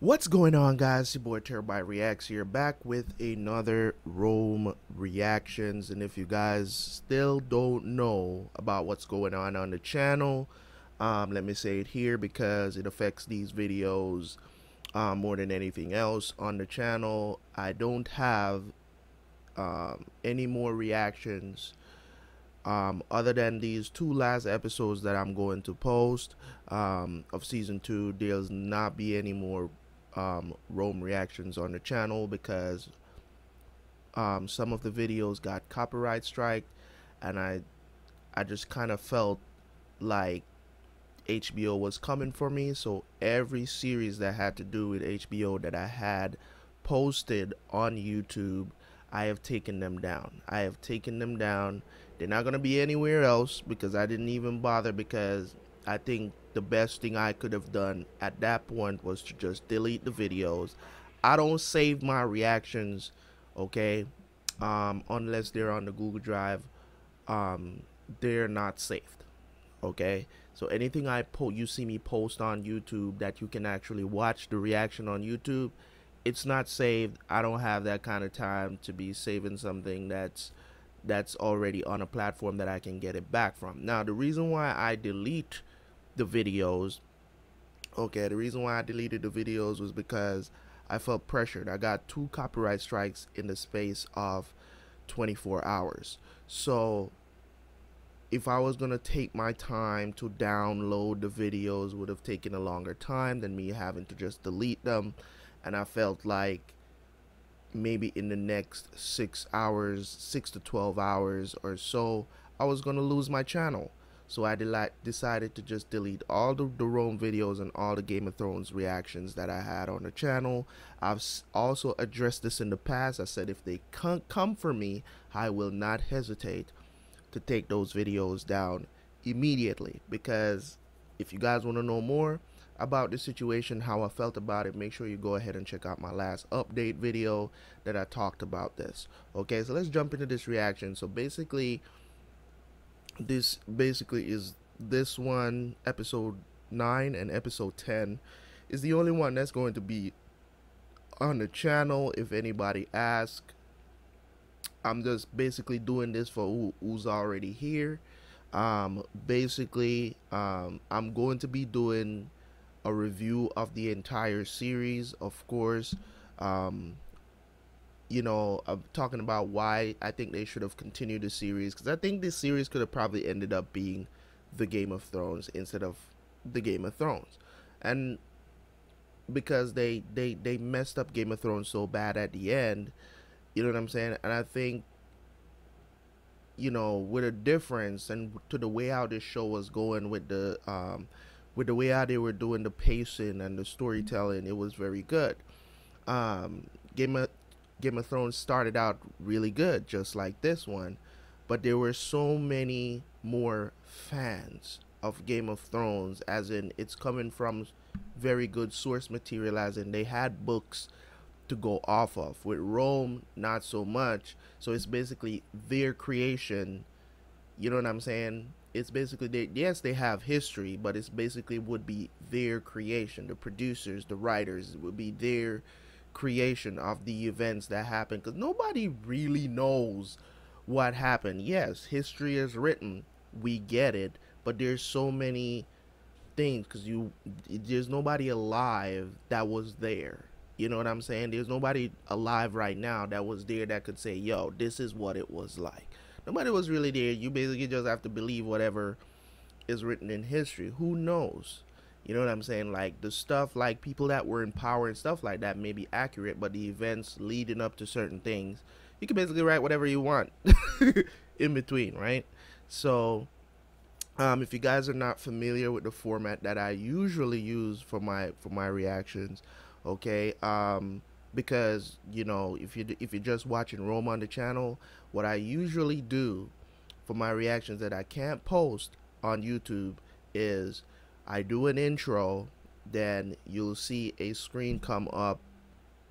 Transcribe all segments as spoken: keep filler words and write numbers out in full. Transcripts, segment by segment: What's going on, guys? Your boy Terabyte Reacts here, back with another Rome reactions. And if you guys still don't know about what's going on on the channel, um let me say it here because it affects these videos uh, more than anything else. On the channel, I don't have um any more reactions um other than these two last episodes that I'm going to post um of season two. There's not be any more Um, Rome reactions on the channel because um, some of the videos got copyright strike, and I I just kind of felt like H B O was coming for me. So every series that had to do with H B O that I had posted on YouTube, I have taken them down. I have taken them down. They're not gonna be anywhere else because I didn't even bother, because I think the best thing I could have done at that point was to just delete the videos. I don't save my reactions, okay, um, unless they're on the Google Drive. Um, they're not saved, okay? So anything I po- you see me post on YouTube that you can actually watch the reaction on YouTube, it's not saved. I don't have that kind of time to be saving something that's that's already on a platform that I can get it back from. Now, the reason why I delete the videos okay the reason why I deleted the videos was because I felt pressured. I got two copyright strikes in the space of twenty-four hours, so if I was gonna take my time to download the videos, would have taken a longer time than me having to just delete them. And I felt like maybe in the next six hours, six to twelve hours or so, I was gonna lose my channel. So I decided to just delete all the, the Rome videos and all the Game of Thrones reactions that I had on the channel. I've also addressed this in the past. I said if they come for me, I will not hesitate to take those videos down immediately. Because if you guys want to know more about this situation, how I felt about it, make sure you go ahead and check out my last update video that I talked about this. Okay, so let's jump into this reaction. So basically... this basically is this one, episode nine and episode ten is the only one that's going to be on the channel. If anybody asks, I'm just basically doing this for who, who's already here. Um, basically, um, I'm going to be doing a review of the entire series, of course. Um, you know, I'm talking about why I think they should have continued the series, because I think this series could have probably ended up being the Game of Thrones instead of the Game of Thrones. And because they they they messed up Game of Thrones so bad at the end, you know what I'm saying? And I think, you know, with a difference and to the way how this show was going, with the um with the way how they were doing the pacing and the storytelling, it was very good. um Game of Game of Thrones started out really good, just like this one, but there were so many more fans of Game of Thrones, as in it's coming from very good source material, as in they had books to go off of. With Rome, not so much. So it's basically their creation, you know what I'm saying? It's basically, they, yes, they have history, but it's basically would be their creation. The producers, the writers, it would be their creation of the events that happened, because nobody really knows what happened. Yes, history is written, we get it, but there's so many things, because you there's nobody alive that was there, you know what I'm saying? There's nobody alive right now that was there that could say, yo, this is what it was like. Nobody was really there. You basically just have to believe whatever is written in history. Who knows? You know what I'm saying? Like the stuff, like people that were in power and stuff like that may be accurate, but the events leading up to certain things, you can basically write whatever you want in between, right? So um, if you guys are not familiar with the format that I usually use for my for my reactions, okay, um, because, you know, if you if you're just watching Rome on the channel, what I usually do for my reactions that I can't post on YouTube is I do an intro, then you'll see a screen come up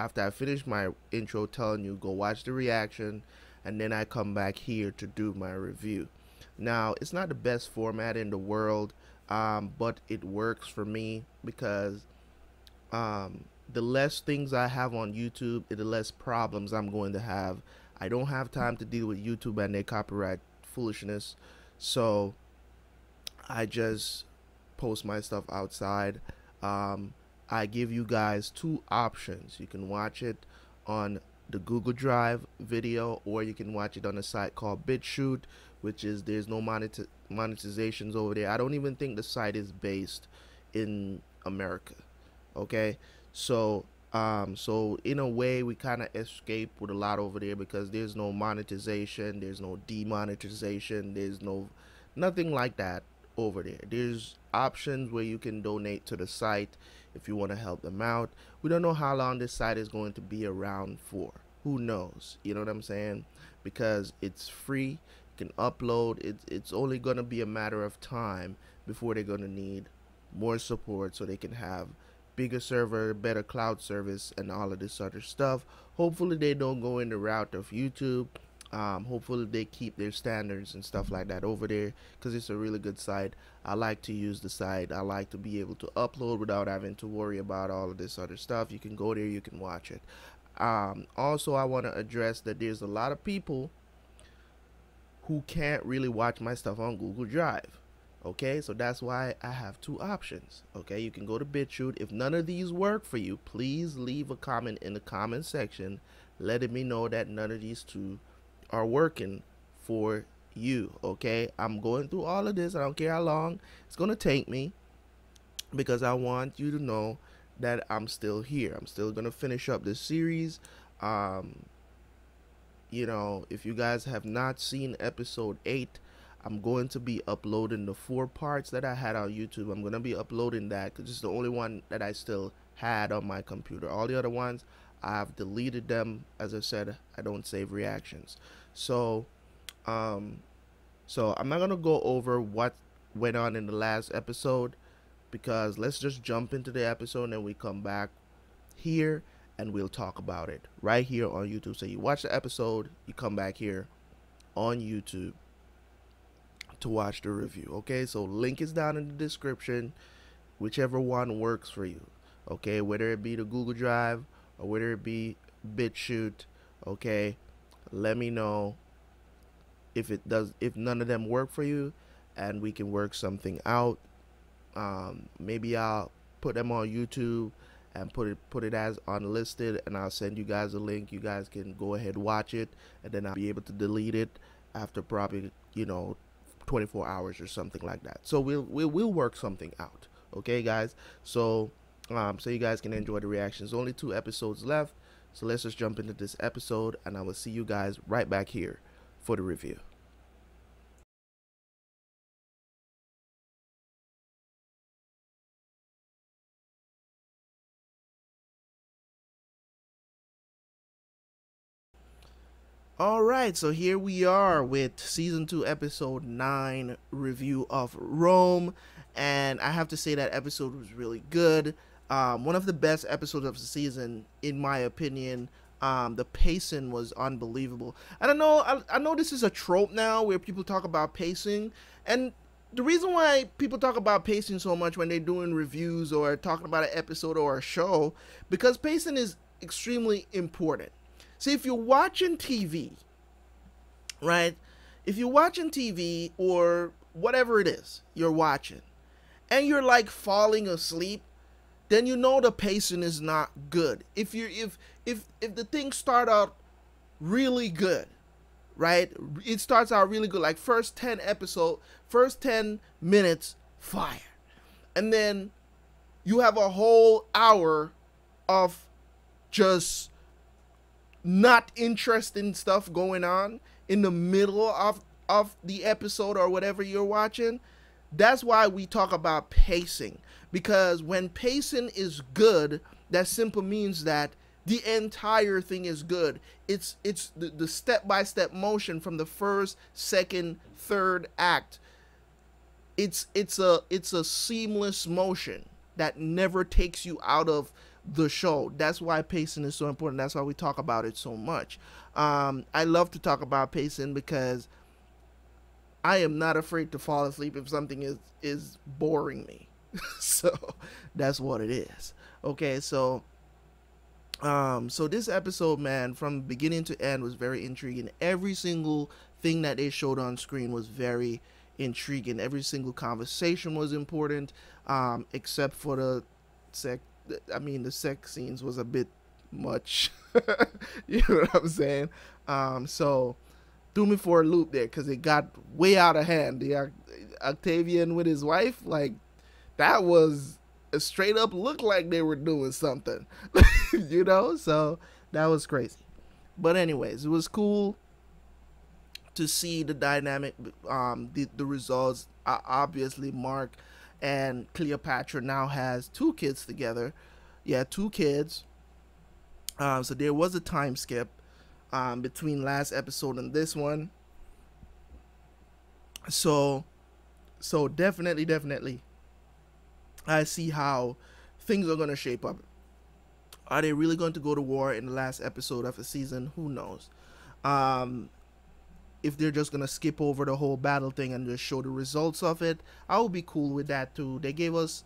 after I finish my intro telling you go watch the reaction, and then I come back here to do my review. Now, it's not the best format in the world, um, but it works for me because um, the less things I have on YouTube, the less problems I'm going to have. I don't have time to deal with YouTube and their copyright foolishness, so I just post my stuff outside. Um, I give you guys two options. You can watch it on the Google Drive video, or you can watch it on a site called BitChute, which is, there's no monet monetizations over there. I don't even think the site is based in America. Okay, so um so in a way we kind of escape with a lot over there, because there's no monetization, there's no demonetization, there's no nothing like that over there. There's options where you can donate to the site if you want to help them out. We don't know how long this site is going to be around for. Who knows? You know what I'm saying? Because it's free, you can upload it. It's only going to be a matter of time before they're going to need more support so they can have bigger server, better cloud service, and all of this other stuff. Hopefully they don't go in the route of YouTube. Um, hopefully they keep their standards and stuff like that over there, because it's a really good site. I like to use the site. I like to be able to upload without having to worry about all of this other stuff. You can go there, you can watch it. Um, also, I want to address that there's a lot of people who can't really watch my stuff on Google Drive. Okay, so that's why I have two options. Okay, you can go to BitChute. If none of these work for you, please leave a comment in the comment section letting me know that none of these two are working for you. Okay, I'm going through all of this. I don't care how long it's gonna take me, because I want you to know that I'm still here. I'm still gonna finish up this series. Um, you know, if you guys have not seen episode eight, I'm going to be uploading the four parts that I had on YouTube. I'm going to be uploading that because it's the only one that I still had on my computer. All the other ones, I've deleted them. As I said, I don't save reactions. So, um, so I'm not going to go over what went on in the last episode, because let's just jump into the episode and then we come back here and we'll talk about it right here on YouTube. So you watch the episode, you come back here on YouTube to watch the review. Okay, so link is down in the description, whichever one works for you. Okay, whether it be the Google Drive or whether it be BitChute. Okay, let me know if it does, if none of them work for you, and we can work something out. Um, maybe I'll put them on YouTube and put it put it as unlisted, and I'll send you guys a link. You guys can go ahead, watch it, and then I'll be able to delete it after probably, you know, twenty-four hours or something like that. So we'll we'll, we'll work something out. Okay, guys, so um so you guys can enjoy the reactions. Only two episodes left, so let's just jump into this episode, and I will see you guys right back here for the review. All right, so here we are with season two, episode nine review of Rome, and I have to say that episode was really good. Um, one of the best episodes of the season, in my opinion. Um, the pacing was unbelievable. I don't know. I, I know this is a trope now where people talk about pacing, and the reason why people talk about pacing so much when they're doing reviews or talking about an episode or a show, because pacing is extremely important. See, if you're watching T V, right, if you're watching T V or whatever it is you're watching, and you're like falling asleep, then you know the pacing is not good. If you're, if, if, if the thing start out really good, right, it starts out really good, like first ten episode, first ten minutes, fire. And then you have a whole hour of just not interesting stuff going on in the middle of of the episode or whatever you're watching. That's why we talk about pacing, because when pacing is good, that simply means that the entire thing is good. It's it's the, the step-by-step motion from the first, second, third act. It's it's a it's a seamless motion that never takes you out of the show. That's why pacing is so important. That's why we talk about it so much. um I love to talk about pacing because I am not afraid to fall asleep if something is is boring me. So that's what it is. Okay, so Um, so this episode, man, from beginning to end was very intriguing. Every single thing that they showed on screen was very intriguing. Every single conversation was important, um, except for the sex. I mean, the sex scenes was a bit much. You know what I'm saying? Um, so threw me for a loop there because it got way out of hand. The Octavian with his wife, like that was straight up looked like they were doing something. You know, so that was crazy. But anyways, it was cool to see the dynamic, um the, the results. Uh, obviously Mark and Cleopatra now has two kids together. Yeah, two kids. Um so there was a time skip um between last episode and this one. So so definitely definitely I see how things are going to shape up. Are they really going to go to war in the last episode of the season? Who knows? Um, if they're just going to skip over the whole battle thing and just show the results of it, I would be cool with that too. They gave us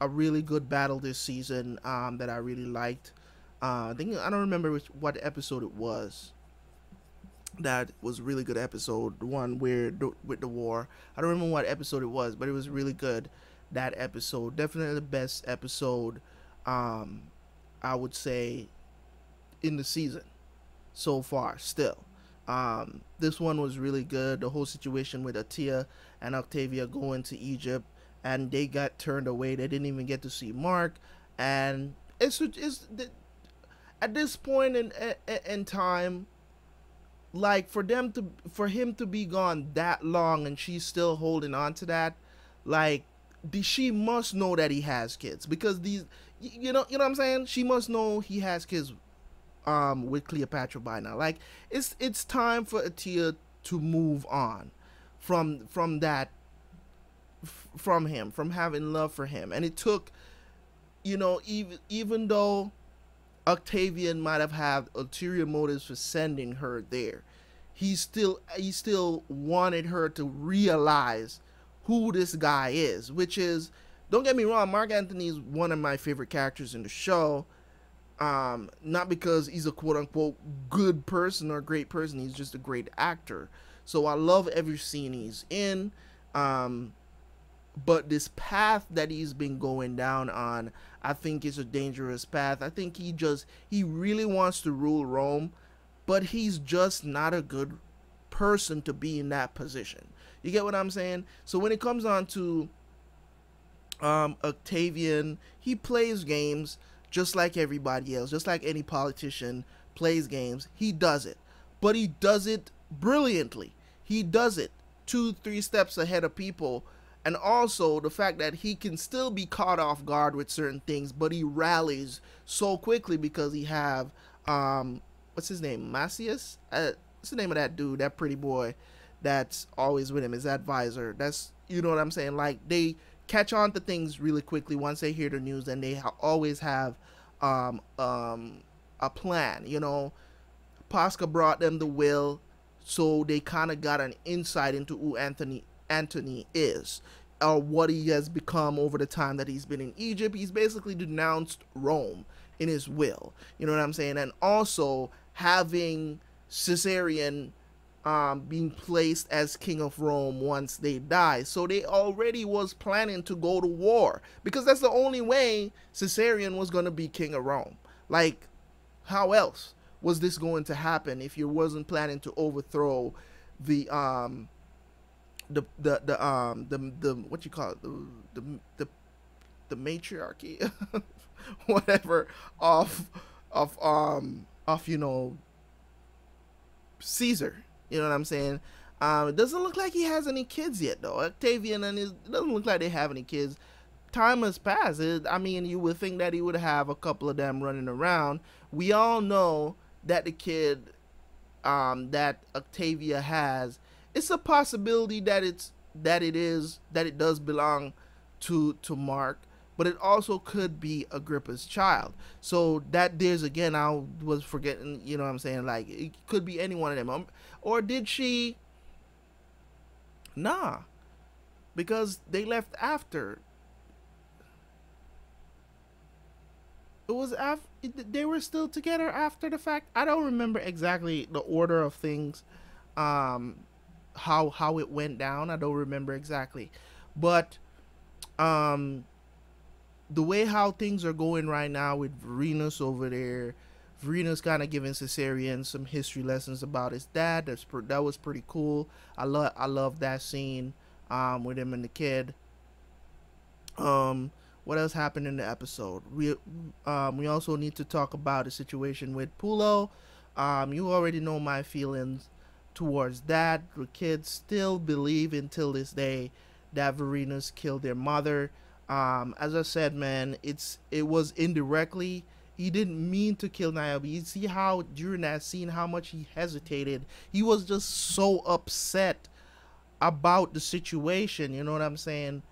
a really good battle this season um, that I really liked. Uh, I think I don't remember which, what episode it was. That was a really good episode, the one where the, with the war. I don't remember what episode it was, but it was really good. That episode, definitely the best episode, um, I would say, in the season so far. Still, um, this one was really good. The whole situation with Atia and Octavia going to Egypt, and they got turned away. They didn't even get to see Mark. And it's, it's at this point in in time, like for them to for him to be gone that long, and she's still holding on to that, like. She must know that he has kids because these, you know, you know what I'm saying? She must know he has kids um, with Cleopatra by now. Like it's, it's time for Atia to move on from, from that, from him, from having love for him. And it took, you know, even, even though Octavian might've had ulterior motives for sending her there, he still, he still wanted her to realize who this guy is, which is, don't get me wrong, Mark Antony is one of my favorite characters in the show, um, not because he's a quote-unquote good person or great person, he's just a great actor, so I love every scene he's in, um, but this path that he's been going down on, I think is a dangerous path. I think he just, he really wants to rule Rome, but he's just not a good person to be in that position. You get what I'm saying? So when it comes on to um, Octavian, he plays games just like everybody else, just like any politician plays games. He does it, but he does it brilliantly. He does it two, three steps ahead of people. And also the fact that he can still be caught off guard with certain things, but he rallies so quickly because he have, um, what's his name? Macias? Uh, what's the name of that dude, that pretty boy? That's always with him, his advisor. That's, you know what I'm saying? Like they catch on to things really quickly once they hear the news, and they ha always have um, um, a plan, you know. Posca brought them the will, so they kind of got an insight into who Antony, Antony is, or what he has become over the time that he's been in Egypt. He's basically denounced Rome in his will, you know what I'm saying? And also having Caesarion Um, being placed as king of Rome once they die. So they already was planning to go to war because that's the only way Caesarion was going to be king of Rome. Like, how else was this going to happen if you wasn't planning to overthrow the um the the the um the the what you call it the the the, the matriarchy whatever of of um of you know Caesar. You know what I'm saying? Um, it doesn't look like he has any kids yet, though. Octavian and his, it doesn't look like they have any kids. Time has passed. It, I mean, you would think that he would have a couple of them running around. We all know that the kid um, that Octavia has, it's a possibility that it's that it is that it does belong to to Mark, but it also could be Agrippa's child. So that there's, again, I was forgetting, you know what I'm saying? Like, it could be any one of them. Um, or did she? Nah, because they left after. It was after, they were still together after the fact. I don't remember exactly the order of things, um, how how it went down. I don't remember exactly, but um, the way how things are going right now with Vorenus over there, Vorenus kind of giving Caesarion some history lessons about his dad. That's that was pretty cool. I love I love that scene um, with him and the kid. Um. What else happened in the episode? We um, we also need to talk about the situation with Pullo. Um, you already know my feelings towards that. The kids still believe until this day that Vorenus killed their mother. Um, as I said, man, it's it was indirectly. He didn't mean to kill Niobe. You see how during that scene how much he hesitated. He was just so upset about the situation. You know what I'm saying?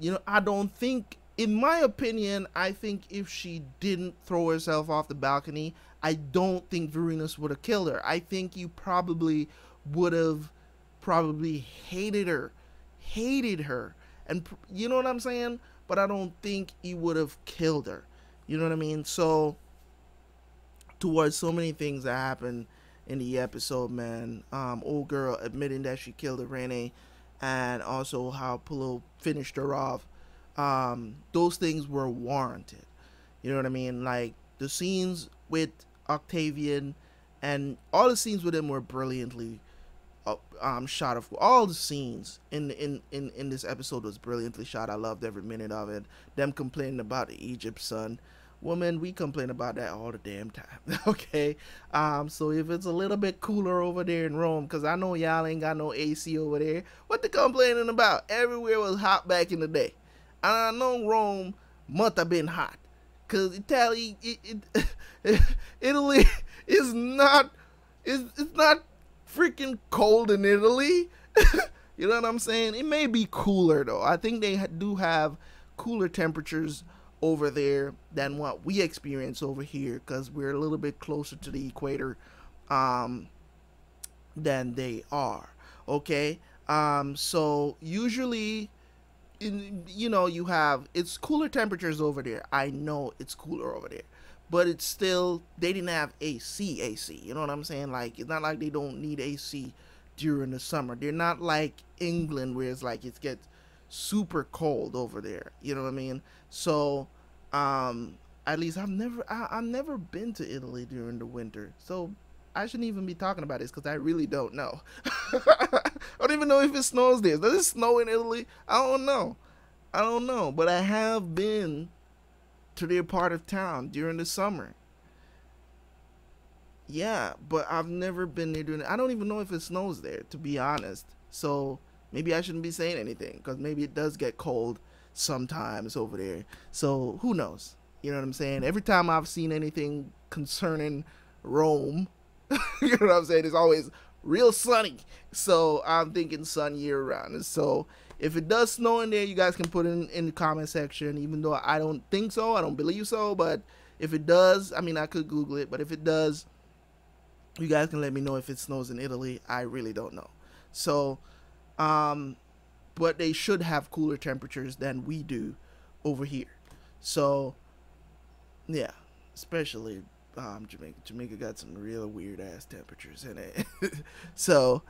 You know, I don't think. In my opinion, I think if she didn't throw herself off the balcony, I don't think Vorenus would have killed her. I think you probably would have probably hated her, hated her. And you know what I'm saying? But I don't think he would have killed her. You know what I mean? So towards so many things that happened in the episode, man, um, old girl admitting that she killed Irene, and also how Pullo finished her off. Um, those things were warranted. You know what I mean? Like the scenes with Octavian and all the scenes with him were brilliantly uh, um, shot. Of all the scenes in, in in in this episode was brilliantly shot. I loved every minute of it. Them complaining about the Egypt sun, woman, we complain about that all the damn time. Okay, um, so if it's a little bit cooler over there in Rome, because I know y'all ain't got no A C over there, what they complaining about? Everywhere was hot back in the day. I know Rome must have been hot, cause Italy, it, it, Italy is not, it's, it's not freaking cold in Italy. You know what I'm saying? It may be cooler though. I think they do have cooler temperatures over there than what we experience over here, cause we're a little bit closer to the equator um, than they are. Okay, um, so usually. In, you know, you have, it's cooler temperatures over there. I know it's cooler over there, but it's still, they didn't have A C, A C, you know what I'm saying? Like, it's not like they don't need A C during the summer. They're not like England where it's like, it gets super cold over there. You know what I mean? So, um, at least I've never, I, I've never been to Italy during the winter. So I shouldn't even be talking about this because I really don't know. I don't even know if it snows there. Does it snow in Italy? I don't know. I don't know. But I have been to their part of town during the summer. Yeah, but I've never been there during. I don't even know if it snows there, to be honest. So maybe I shouldn't be saying anything because maybe it does get cold sometimes over there. So who knows? You know what I'm saying? Every time I've seen anything concerning Rome, you know what I'm saying, it's always real sunny. So I'm thinking sun year round. And so if it does snow in there, you guys can put it in, in the comment section, even though I don't think so. I don't believe so. But if it does, I mean, I could Google it. But if it does, you guys can let me know if it snows in Italy. I really don't know. So, um, but they should have cooler temperatures than we do over here. So, yeah, especially Um, Jamaica. Jamaica got some real weird ass temperatures in it. So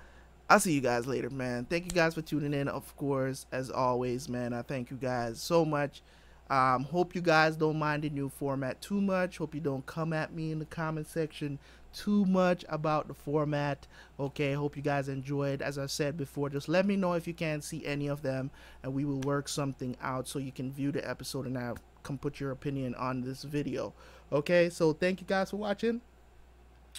I'll see you guys later, man. Thank you guys for tuning in. Of course, as always, man, I thank you guys so much. Um, hope you guys don't mind the new format too much. Hope you don't come at me in the comment section too much about the format. Okay, hope you guys enjoyed. As I said before, just let me know if you can't see any of them and we will work something out so you can view the episode and I can put your opinion on this video. Okay, so thank you guys for watching,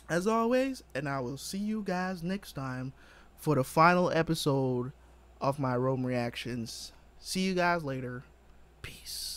as always, and I will see you guys next time for the final episode of my Rome reactions. See you guys later. Peace.